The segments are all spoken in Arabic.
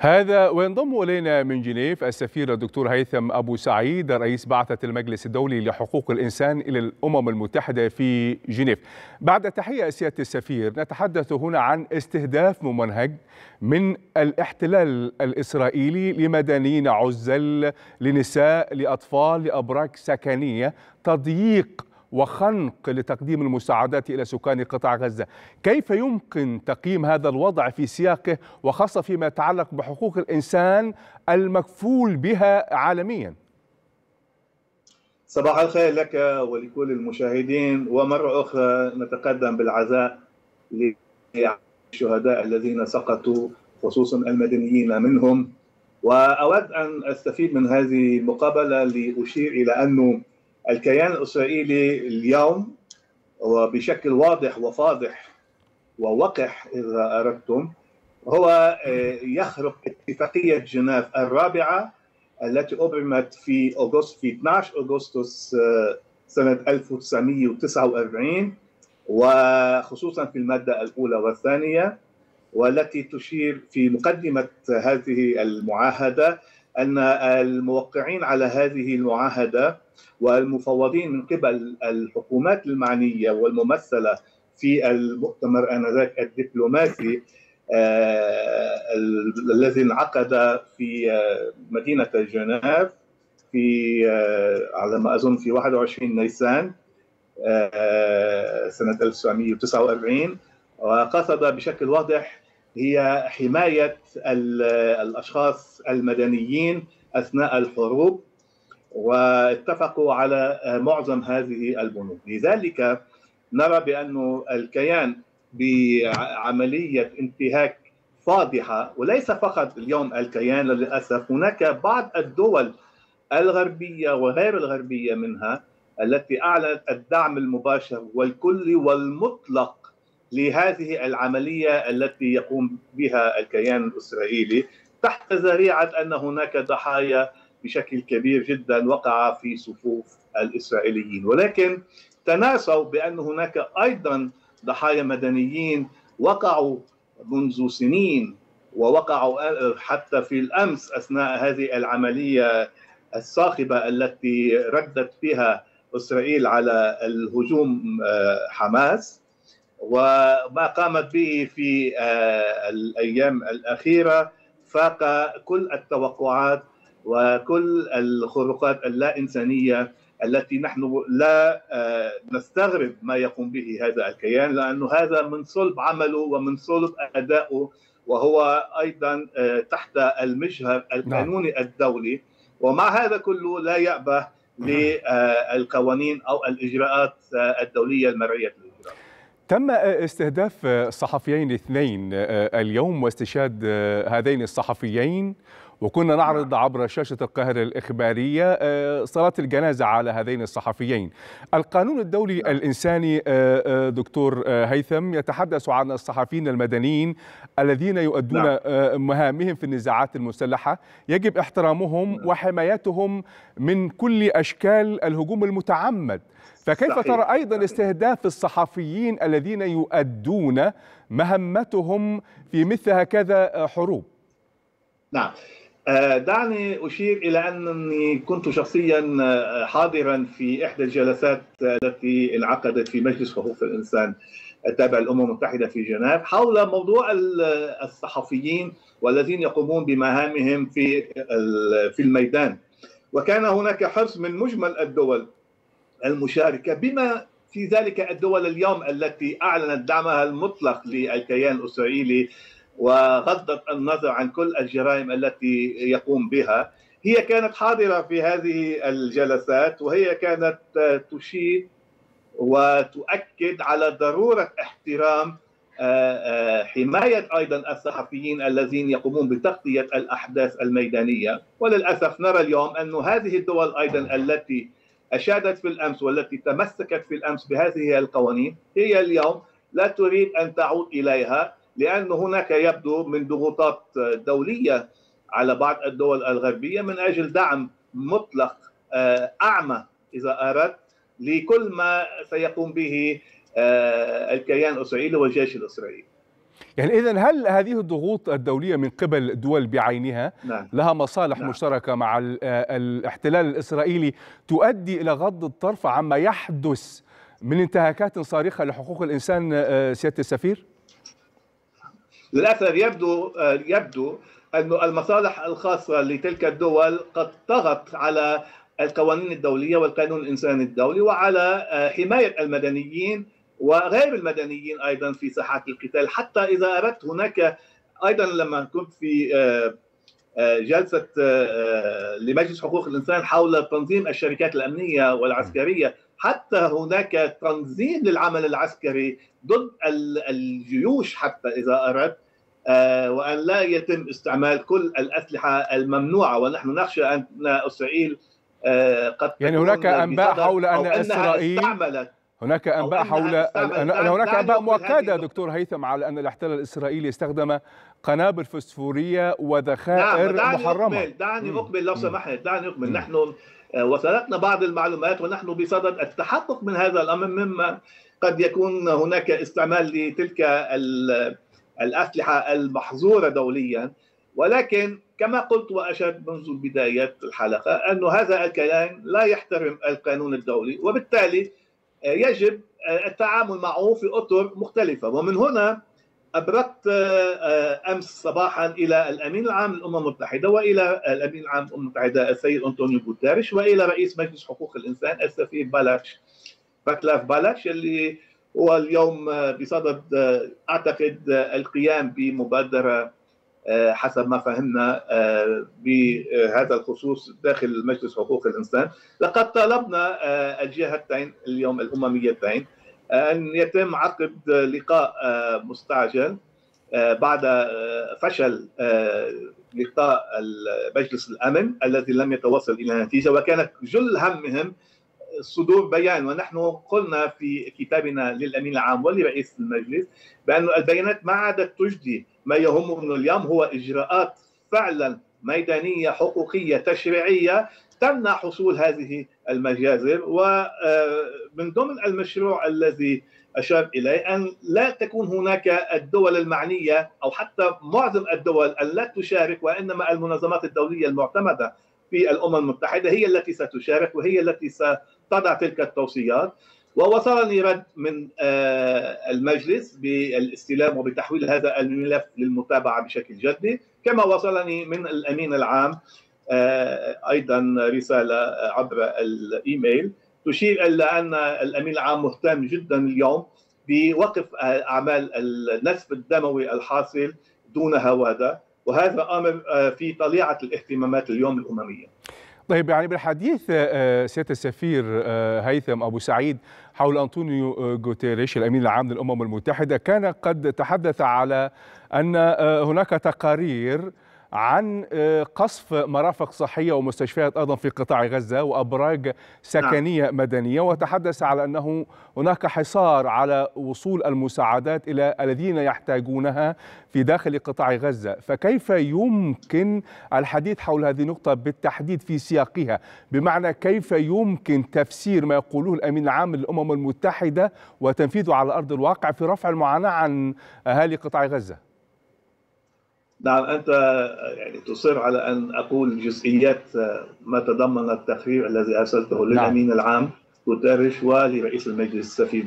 هذا. وينضم إلينا من جنيف السفير الدكتور هيثم أبو سعيد رئيس بعثة المجلس الدولي لحقوق الإنسان إلى الأمم المتحدة في جنيف. بعد تحية سيادة السفير، نتحدث هنا عن استهداف ممنهج من الاحتلال الإسرائيلي لمدنيين عزل، لنساء، لأطفال، لأبراج سكنية، تضييق وخنق لتقديم المساعدات إلى سكان قطاع غزة. كيف يمكن تقييم هذا الوضع في سياقه، وخاصة فيما يتعلق بحقوق الإنسان المكفول بها عالميا؟ صباح الخير لك ولكل المشاهدين، ومرة أخرى نتقدم بالعزاء للشهداء الذين سقطوا، خصوصا المدنيين منهم. وأود أن أستفيد من هذه المقابلة لأشير إلى أنه الكيان الإسرائيلي اليوم وبشكل واضح وفاضح ووقح إذا أردتم هو يخرق اتفاقية جنيف الرابعة التي أبرمت في أغسطس، في 12 أغسطس سنة 1949، وخصوصا في المادة الأولى والثانية، والتي تشير في مقدمة هذه المعاهدة أن الموقعين على هذه المعاهدة والمفوضين من قبل الحكومات المعنية والممثلة في المؤتمر آنذاك الدبلوماسي الذي انعقد في مدينة جنيف في على ما أظن في 21 نيسان سنة 1949، وقصد بشكل واضح هي حماية الأشخاص المدنيين أثناء الحروب، واتفقوا على معظم هذه البنود. لذلك نرى بأن الكيان بعملية انتهاك فاضحة، وليس فقط اليوم الكيان للأسف، هناك بعض الدول الغربية وغير الغربية منها التي أعلنت الدعم المباشر والكلي والمطلق لهذه العملية التي يقوم بها الكيان الإسرائيلي، تحت ذريعة أن هناك ضحايا بشكل كبير جدا وقع في صفوف الإسرائيليين، ولكن تناسوا بأن هناك أيضا ضحايا مدنيين وقعوا منذ سنين، ووقعوا حتى في الأمس أثناء هذه العملية الصاخبة التي ردت فيها إسرائيل على الهجوم حماس، وما قامت به في الأيام الأخيرة فاق كل التوقعات وكل الخروقات اللا إنسانية التي نحن لا نستغرب ما يقوم به هذا الكيان، لأنه هذا من صلب عمله ومن صلب أدائه، وهو أيضا تحت المجهر القانوني الدولي. ومع هذا كله لا يأبه للقوانين أو الإجراءات الدولية المرعية. تم استهداف صحفيين اثنين اليوم واستشهاد هذين الصحفيين، وكنا نعرض عبر شاشة القاهرة الإخبارية صلاة الجنازة على هذين الصحفيين. القانون الدولي الإنساني دكتور هيثم يتحدث عن الصحفيين المدنيين الذين يؤدون مهامهم في النزاعات المسلحة، يجب احترامهم وحمايتهم من كل أشكال الهجوم المتعمد. فكيف ترى أيضا استهداف الصحفيين الذين يؤدون مهمتهم في مثل هكذا حروب؟ نعم، دعني أشير إلى أنني كنت شخصيا حاضرا في إحدى الجلسات التي انعقدت في مجلس حقوق الإنسان التابع للأمم المتحدة في جنيف حول موضوع الصحفيين والذين يقومون بمهامهم في الميدان، وكان هناك حرص من مجمل الدول المشاركة، بما في ذلك الدول اليوم التي أعلنت دعمها المطلق للكيان الإسرائيلي وغضت النظر عن كل الجرائم التي يقوم بها. هي كانت حاضرة في هذه الجلسات، وهي كانت تشير وتؤكد على ضرورة احترام حماية أيضا الصحفيين الذين يقومون بتغطية الأحداث الميدانية. وللأسف نرى اليوم أن هذه الدول أيضا التي أشادت في الأمس والتي تمسكت في الأمس بهذه القوانين هي اليوم لا تريد أن تعود إليها، لأن هناك يبدو من ضغوطات دولية على بعض الدول الغربية من أجل دعم مطلق أعمى إذا أردت لكل ما سيقوم به الكيان الإسرائيلي والجيش الإسرائيلي. يعني إذن هل هذه الضغوط الدولية من قبل الدول بعينها لها مصالح مشتركة مع الاحتلال الإسرائيلي تؤدي إلى غض الطرف عما يحدث من انتهاكات صارخة لحقوق الإنسان سيادة السفير؟ للأسف يبدو أن المصالح الخاصة لتلك الدول قد طغت على القوانين الدولية والقانون الإنساني الدولي وعلى حماية المدنيين وغير المدنيين أيضا في ساحات القتال. حتى إذا أردت هناك أيضا لما كنت في جلسة لمجلس حقوق الإنسان حول تنظيم الشركات الأمنية والعسكرية، حتى هناك تنظيم للعمل العسكري ضد الجيوش حتى إذا أردت، وأن لا يتم استعمال كل الأسلحة الممنوعة. ونحن نخشى أن إسرائيل قد يعني هناك أنباء حول أن إسرائيل هناك أنباء حول أن هناك أنباء مؤكدة دكتور هيثم على أن الاحتلال الإسرائيلي استخدم قنابل فسفورية وذخائر محرمة. دعني أقبل لو سمحت، دعني أقبل. نحن وصلتنا بعض المعلومات ونحن بصدد التحقق من هذا الأمر، مما قد يكون هناك استعمال لتلك الأسلحة المحظورة دوليا. ولكن كما قلت وأشرت منذ بداية الحلقة أن هذا الكيان لا يحترم القانون الدولي، وبالتالي يجب التعامل معه في أطر مختلفة. ومن هنا أبرقت أمس صباحا إلى الأمين العام للأمم المتحدة وإلى الأمين العام للأمم المتحدة السيد أنطونيو غوتيريش وإلى رئيس مجلس حقوق الإنسان السفير باتلاف اللي هو اليوم بصدد أعتقد القيام بمبادرة حسب ما فهمنا بهذا الخصوص داخل مجلس حقوق الإنسان. لقد طالبنا الجهتين اليوم الأمميتين أن يتم عقد لقاء مستعجل بعد فشل لقاء مجلس الأمن الذي لم يتوصل إلى نتيجة، وكانت جل همهم صدور بيان. ونحن قلنا في كتابنا للأمين العام ولرئيس المجلس بأن البيانات ما عادت تجدي. ما يهمنا اليوم هو إجراءات فعلا ميدانية حقوقية تشريعية تمنع حصول هذه المجازر. ومن ضمن المشروع الذي أشار إليه أن لا تكون هناك الدول المعنية أو حتى معظم الدول أن لا تشارك، وإنما المنظمات الدولية المعتمدة في الأمم المتحدة هي التي ستشارك وهي التي ستضع تلك التوصيات. ووصلني رد من المجلس بالاستلام وبتحويل هذا الملف للمتابعة بشكل جدي، كما وصلني من الأمين العام أيضا رسالة عبر الإيميل تشير إلى أن الأمين العام مهتم جدا اليوم بوقف أعمال النسف الدموي الحاصل دون هواده، وهذا أمر في طليعة الاهتمامات اليوم الأممية. طيب، يعني بالحديث سيادة السفير هيثم أبو سعيد حول أنطونيو غوتيريش الأمين العام للأمم المتحدة، كان قد تحدث على أن هناك تقارير عن قصف مرافق صحية ومستشفيات أيضا في قطاع غزة وأبراج سكنية مدنية، وتحدث على أنه هناك حصار على وصول المساعدات إلى الذين يحتاجونها في داخل قطاع غزة. فكيف يمكن الحديث حول هذه النقطة بالتحديد في سياقها؟ بمعنى كيف يمكن تفسير ما يقوله الأمين العام للأمم المتحدة وتنفيذه على أرض الواقع في رفع المعاناة عن أهالي قطاع غزة؟ نعم، أنت يعني تصر على أن أقول جزئيات ما تضمن التقرير الذي أرسلته للأمين العام غوتيريش ولرئيس المجلس السفير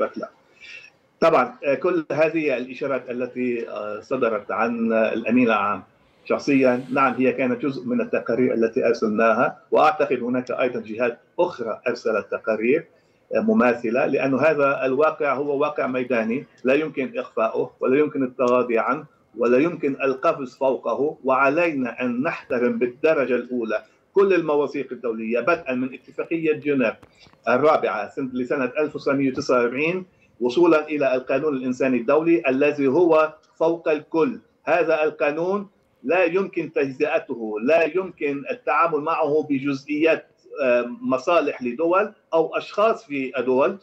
باتلاف. طبعا كل هذه الإشارات التي صدرت عن الأمين العام شخصيا، نعم هي كانت جزء من التقارير التي أرسلناها، وأعتقد هناك أيضا جهات أخرى أرسلت تقارير مماثلة، لأن هذا الواقع هو واقع ميداني لا يمكن إخفاؤه ولا يمكن التغاضي عنه ولا يمكن القفز فوقه. وعلينا أن نحترم بالدرجة الأولى كل المواثيق الدولية بدءا من اتفاقية جنيف الرابعة لسنة 1949 وصولا إلى القانون الإنساني الدولي الذي هو فوق الكل. هذا القانون لا يمكن تجزئته، لا يمكن التعامل معه بجزئيات مصالح لدول أو أشخاص في دول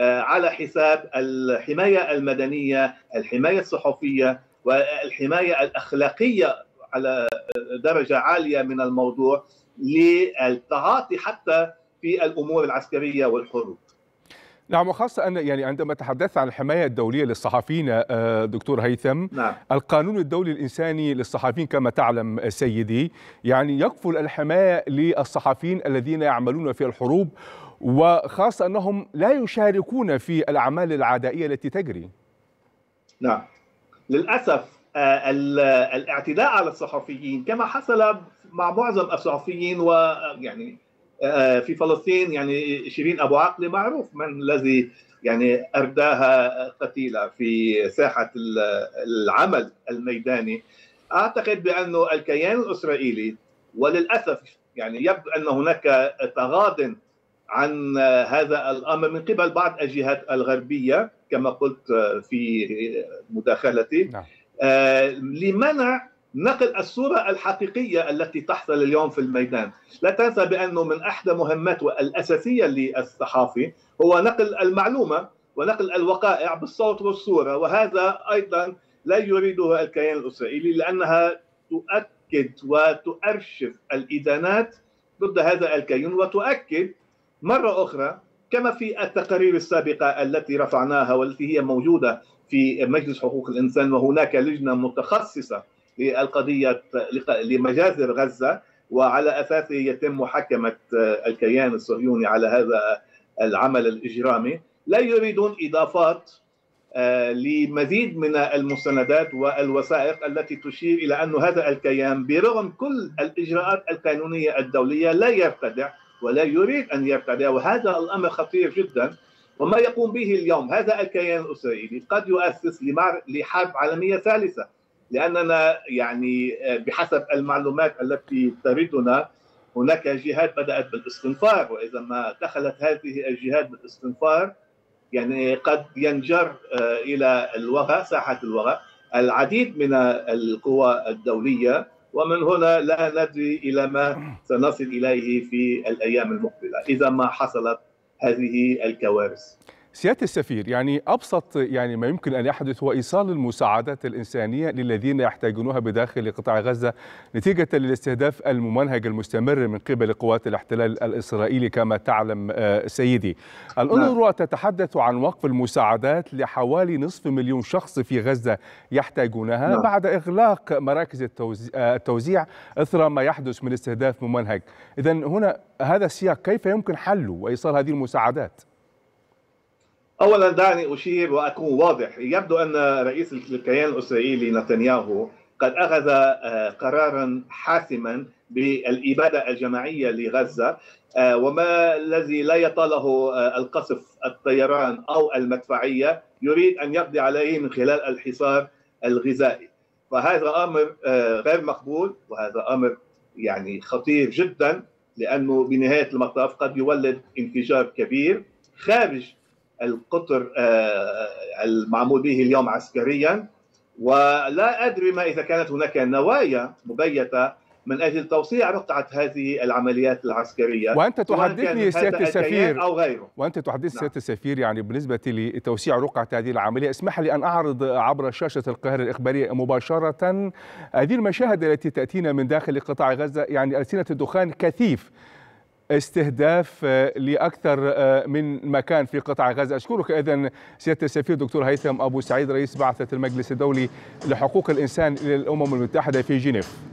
على حساب الحماية المدنية، الحماية الصحفية، والحماية الأخلاقية على درجة عالية من الموضوع للتعاطي حتى في الأمور العسكرية والحروب. نعم، وخاصة أن يعني عندما تحدثت عن الحماية الدولية للصحفيين دكتور هيثم، نعم. القانون الدولي الإنساني للصحفيين كما تعلم سيدي يعني يكفل الحماية للصحفيين الذين يعملون في الحروب، وخاصة أنهم لا يشاركون في الأعمال العدائية التي تجري. نعم، للأسف الاعتداء على الصحفيين كما حصل مع معظم الصحفيين، ويعني في فلسطين يعني شيرين أبو عقلي معروف من الذي يعني أرداها قتيلة في ساحة العمل الميداني. أعتقد بأنه الكيان الإسرائيلي وللأسف يعني يبدو أن هناك تغاض عن هذا الأمر من قبل بعض الجهات الغربية كما قلت في مداخلتي، نعم. لمنع نقل الصورة الحقيقية التي تحصل اليوم في الميدان. لا تنسى بأنه من أحد مهماته الأساسية للصحافي هو نقل المعلومة ونقل الوقائع بالصوت والصورة، وهذا أيضا لا يريده الكيان الإسرائيلي لأنها تؤكد وتؤرشف الإدانات ضد هذا الكيان، وتؤكد مرة أخرى كما في التقارير السابقة التي رفعناها والتي هي موجودة في مجلس حقوق الإنسان، وهناك لجنة متخصصة للقضية لمجازر غزة وعلى أساسه يتم محاكمة الكيان الصهيوني على هذا العمل الإجرامي. لا يريدون إضافات لمزيد من المستندات والوثائق التي تشير إلى أن هذا الكيان برغم كل الإجراءات القانونية الدولية لا يرتدع ولا يريد أن يرتدع، وهذا الأمر خطير جدا. وما يقوم به اليوم هذا الكيان الإسرائيلي قد يؤسس لحرب عالمية ثالثة، لأننا يعني بحسب المعلومات التي تردنا هناك جهات بدأت بالاستنفار، وإذا ما دخلت هذه الجهات بالاستنفار يعني قد ينجر إلى الوغى، ساحة الوغى، العديد من القوى الدولية، ومن هنا لا ندري إلى ما سنصل إليه في الأيام المقبلة إذا ما حصلت هذه الكوارث. سيادة السفير، يعني أبسط يعني ما يمكن أن يحدث هو إيصال المساعدات الإنسانية للذين يحتاجونها بداخل قطاع غزة نتيجة للاستهداف الممنهج المستمر من قبل قوات الاحتلال الإسرائيلي كما تعلم سيدي. الأونروا تتحدث عن وقف المساعدات لحوالي نصف مليون شخص في غزة يحتاجونها بعد إغلاق مراكز التوزيع إثر ما يحدث من استهداف ممنهج. إذن هنا هذا السياق كيف يمكن حله وإيصال هذه المساعدات؟ أولا دعني أشير وأكون واضح، يبدو أن رئيس الكيان الإسرائيلي نتنياهو قد أخذ قرارا حاسما بالإبادة الجماعية لغزة، وما الذي لا يطاله القصف الطيران أو المدفعية يريد أن يقضي عليه من خلال الحصار الغذائي. فهذا أمر غير مقبول، وهذا أمر يعني خطير جدا، لأنه بنهاية المطاف قد يولد انفجار كبير خارج القطر المعمول به اليوم عسكريا. ولا أدري ما إذا كانت هناك نوايا مبيتة من أجل توسيع رقعة هذه العمليات العسكرية. وأنت تحدثني سيادة السفير أو غيره، وأنت تحدث سيادة السفير يعني بالنسبة لتوسيع رقعة هذه العملية، اسمح لي أن أعرض عبر شاشة القاهرة الإخبارية مباشرة هذه المشاهد التي تأتينا من داخل قطاع غزة، يعني ألسنة الدخان كثيف، استهداف لأكثر من مكان في قطاع غزة. أشكرك إذن سيادة السفير دكتور هيثم أبو سعيد رئيس بعثة المجلس الدولي لحقوق الإنسان للأمم المتحدة في جنيف.